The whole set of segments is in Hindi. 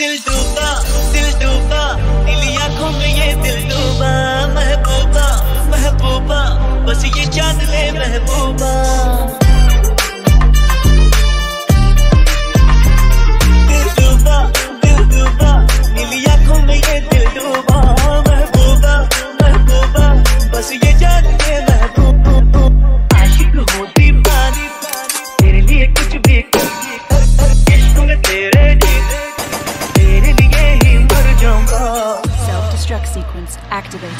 दिल डूबा नीली आँखों में ये दिल डूबा महबूबा महबूबा बस ये जान ले महबूबा। दिल डूबा नीली आँखों में ये दिल डूबा महबूबा महबूबा बस ये जान ले महबूबा। आशिक हो दीवानी तेरे लिए कुछ भी sequence activated.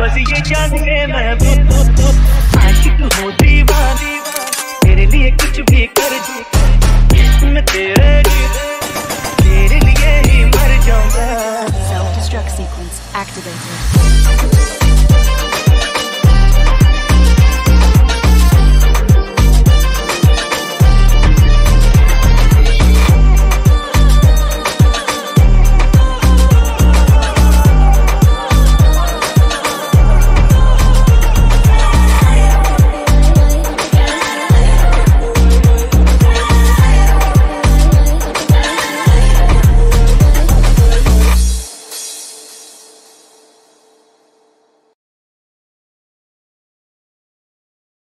बस ये जान ले महबूबा आशिक हो।